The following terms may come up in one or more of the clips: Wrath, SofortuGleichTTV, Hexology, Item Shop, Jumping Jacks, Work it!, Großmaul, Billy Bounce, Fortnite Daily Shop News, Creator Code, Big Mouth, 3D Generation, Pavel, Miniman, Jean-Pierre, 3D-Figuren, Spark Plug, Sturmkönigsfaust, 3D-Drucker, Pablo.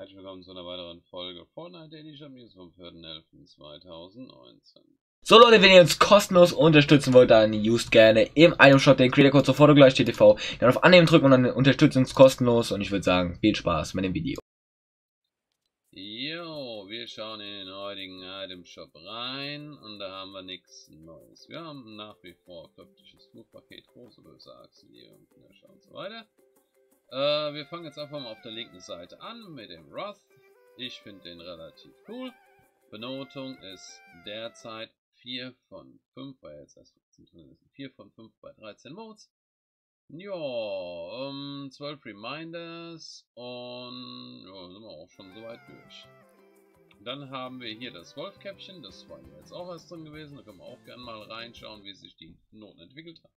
Herzlich willkommen zu einer weiteren Folge Fortnite Daily Shop News vom 4.11.2019. So Leute, wenn ihr uns kostenlos unterstützen wollt, dann used gerne im Itemshop den Creator-Code sofort gleich TV. Dann auf Annehmen drücken und dann unterstützt uns kostenlos und ich würde sagen, viel Spaß mit dem Video. Jo, wir schauen in den heutigen Itemshop rein und da haben wir nichts Neues. Wir haben nach wie vor kryptisches Flugpaket, große böse Achsen hier und Knirsche und so weiter. Wir fangen jetzt einfach mal auf der linken Seite an mit dem Wrath. Ich finde den relativ cool. Benotung ist derzeit 4 von 5 bei jetzt erst 4 von 5 bei 13 Modes. Ja, 12 Reminders und ja, sind wir auch schon soweit durch. Dann haben wir hier das Wolfkäppchen, das war jetzt auch erst drin gewesen. Da können wir auch gerne mal reinschauen, wie sich die Noten entwickelt haben.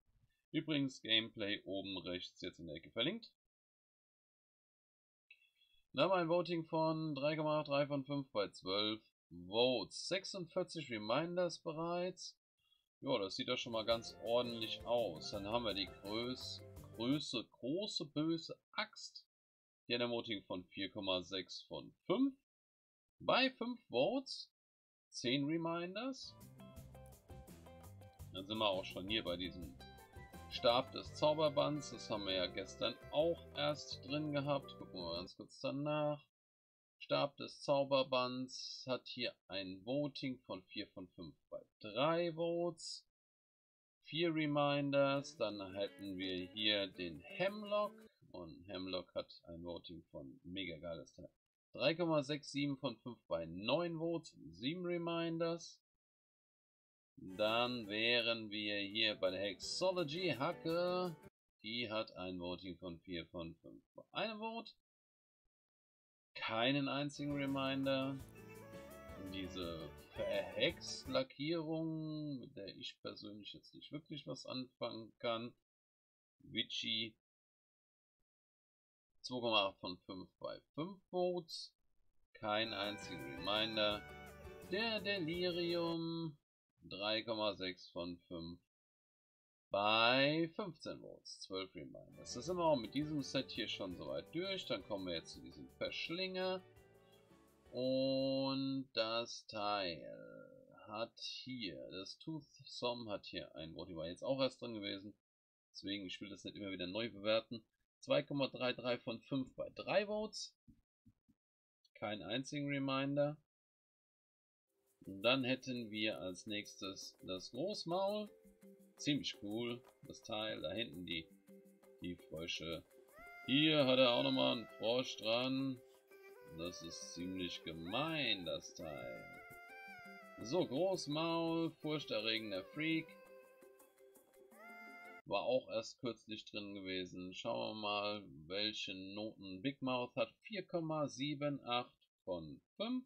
Übrigens Gameplay oben rechts jetzt in der Ecke verlinkt. Dann haben wir ein Voting von 3,3 von 5 bei 12 Votes. 46 Reminders bereits. Ja, das sieht doch schon mal ganz ordentlich aus. Dann haben wir die Größe große böse Axt. Hier ein Voting von 4,6 von 5. Bei 5 Votes 10 Reminders. Dann sind wir auch schon hier bei diesem Stab des Zauberbands. Das haben wir ja gestern auch erst drin gehabt. Gucken wir mal ganz kurz danach. Stab des Zauberbands hat hier ein Voting von 4 von 5 bei 3 Votes. 4 Reminders. Dann hätten wir hier den Hemlock. Und Hemlock hat ein Voting von mega geiles Teil. 3,67 von 5 bei 9 Votes. 7 Reminders. Dann wären wir hier bei der Hexology Hacke. Die hat ein Voting von 4 von 5 bei 1 Vote. Keinen einzigen Reminder. Diese Verhext-Lackierung, mit der ich persönlich jetzt nicht wirklich was anfangen kann. Witchy. 2,8 von 5 bei 5 Votes. Kein einzigen Reminder. Der Delirium. 3,6 von 5 bei 15 Votes, 12 Reminders. Das sind wir auch mit diesem Set hier schon soweit durch. Dann kommen wir jetzt zu diesem Verschlinger. Und das Teil hat hier, das Toothsome hat hier ein Voting, war jetzt auch erst drin gewesen. Deswegen, ich will das nicht immer wieder neu bewerten. 2,33 von 5 bei 3 Votes. Kein einzigen Reminder. Und dann hätten wir als nächstes das Großmaul. Ziemlich cool, das Teil. Da hinten die Frösche. Hier hat er auch nochmal einen Frosch dran. Das ist ziemlich gemein, das Teil. So, Großmaul, furchterregender Freak. War auch erst kürzlich drin gewesen. Schauen wir mal, welche Noten Big Mouth hat. 4,78 von 5.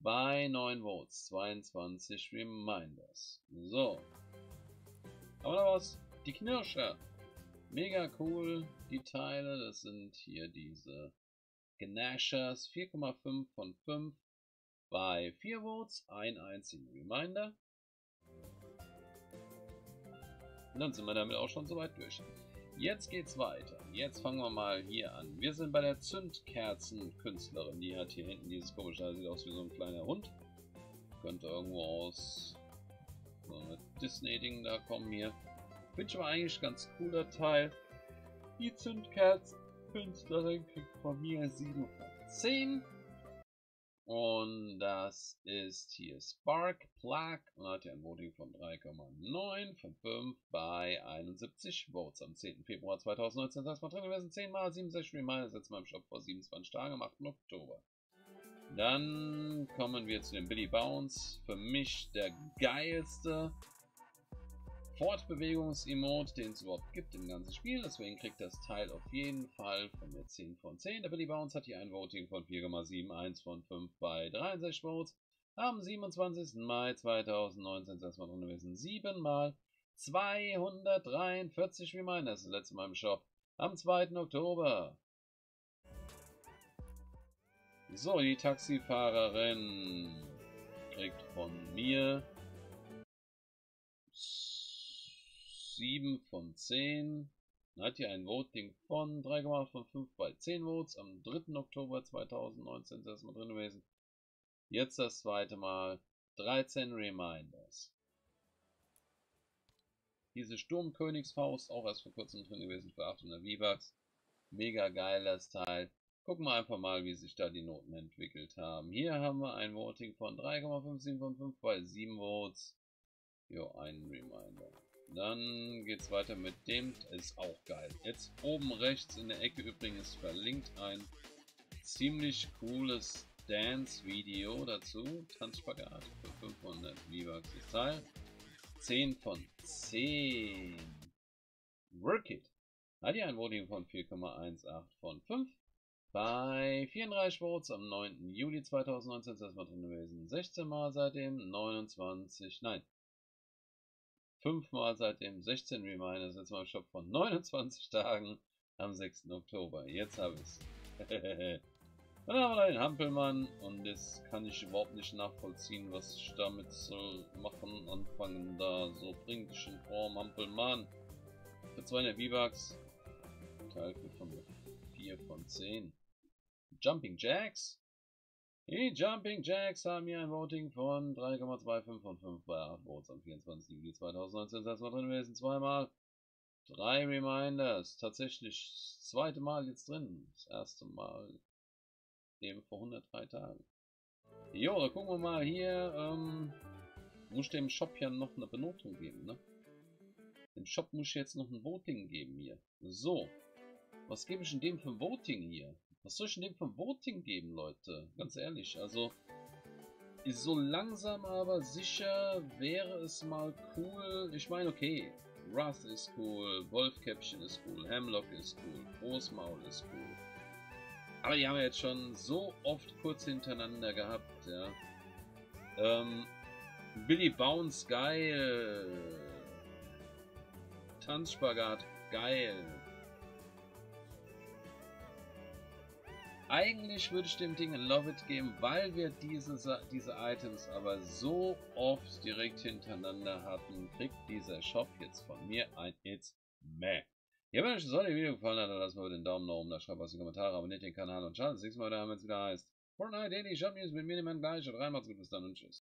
Bei 9 Votes, 22 Reminders. So. Aber noch was? Die Knirsche. Mega cool. Die Teile, das sind hier diese Gnashers. 4,5 von 5. Bei 4 Votes, ein einzigen Reminder. Und dann sind wir damit auch schon soweit durch. Jetzt geht's weiter. Jetzt fangen wir mal hier an. Wir sind bei der Zündkerzenkünstlerin. Die hat hier hinten dieses komische, das sieht aus wie so ein kleiner Hund. Könnte irgendwo aus so einem Disney-Ding da kommen hier. Finde ich aber eigentlich ganz cooler Teil. Die Zündkerzenkünstlerin kriegt von mir 7 von 10. Und das ist hier Spark Plug und hat ja ein Voting von 3,9 von 5 bei 71 Votes am 10. Februar 2019. Das war drin gewesen. 10 mal 67 Reminders jetzt mal im Shop vor 27 Tagen am 8. Oktober. Dann kommen wir zu dem Billy Bounce. Für mich der geilste Fortbewegungs-Emote, den es überhaupt gibt im ganzen Spiel. Deswegen kriegt das Teil auf jeden Fall von mir 10 von 10. Der Billy Bounce hat hier ein Voting von 4,71 von 5 bei 63 Votes. Am 27. Mai 2019 ist erstmal drin gewesen. 7 mal 243 Reminders, das letzte Mal im Shop. Am 2. Oktober. So, die Taxifahrerin kriegt von mir 7 von 10 Dann hat hier ein Voting von 3,5 von 5 bei 10 Votes am 3. Oktober 2019 ist das mal drin gewesen. Jetzt das zweite Mal 13 Reminders. Diese Sturmkönigsfaust, auch erst vor kurzem drin gewesen für 800 V-Bucks. Mega geil das Teil. Gucken wir einfach mal, wie sich da die Noten entwickelt haben. Hier haben wir ein Voting von 3,57 von 5 bei 7 Votes. Jo, ein Reminder. Dann geht's weiter mit dem, ist auch geil. Jetzt oben rechts in der Ecke übrigens verlinkt ein ziemlich cooles Dance-Video dazu. Tanzspagat für 500 V-Bucks das Teil. 10 von 10. Work it! Hat hier ein Voting von 4,18 von 5. Bei 34 Votes am 9. Juli 2019 ist das mal drin gewesen. 16 Mal seitdem, 5 Mal seitdem, 16 Reminders. Jetzt mal im Shop von 29 Tagen am 6. Oktober. Jetzt habe ich es. Dann haben wir da den Hampelmann und das kann ich überhaupt nicht nachvollziehen, was ich damit soll machen, anfangen da. So bringt dich in Form, Hampelmann. Für 200 V-Bucks. Teil 4 von 10. Jumping Jacks. Die Jumping Jacks haben hier ein Voting von 3,25 von 5 bei 8 Votes am 24. Juli 2019. Das war drin gewesen. Zweimal. 3 Reminders. Tatsächlich das zweite Mal jetzt drin. Das erste Mal eben vor 103 Tagen. Jo, da gucken wir mal hier. Muss ich dem Shop ja noch eine Benotung geben, ne? Dem Shop muss ich jetzt noch ein Voting geben hier. So. Was gebe ich in dem für ein Voting hier? Was soll ich in dem für ein Voting geben, Leute? Ganz ehrlich, also ist so langsam aber sicher wäre es mal cool. Ich meine, okay, Wrath ist cool, Wolfkäppchen ist cool, Hemlock ist cool, Großmaul ist cool. Aber die haben wir jetzt schon so oft kurz hintereinander gehabt, ja. Billy Bounce, geil. Tanzspagat, geil. Eigentlich würde ich dem Ding ein Love It geben, weil wir diese Items aber so oft direkt hintereinander hatten, kriegt dieser Shop jetzt von mir ein It's Meh. Ja, wenn euch das heutige Video gefallen hat, dann lasst mir den Daumen nach oben, da schreibt was in die Kommentare, abonniert den Kanal und schaut das nächste Mal, da haben wir es wieder heißt Fortnite Daily Shop News mit Miniman gleich und reinmacht's gut, bis dann und tschüss.